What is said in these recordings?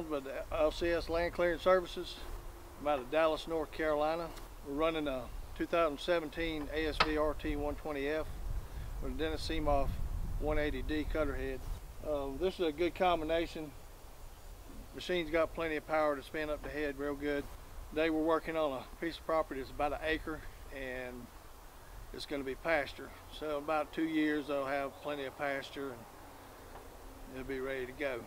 owned by the LCS Land Clearing Services, I'm out of Dallas, North Carolina. We're running a 2017 ASV RT120F with a DENIS CIMAF 180D cutter head. This is a good combination. Machine's got plenty of power to spin up the head real good. Today we're working on a piece of property that's about an acre, and it's going to be pasture. So in about 2 years they'll have plenty of pasture and it'll be ready to go.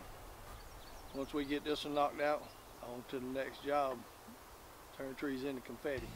Once we get this one knocked out, on to the next job. Turn trees into confetti.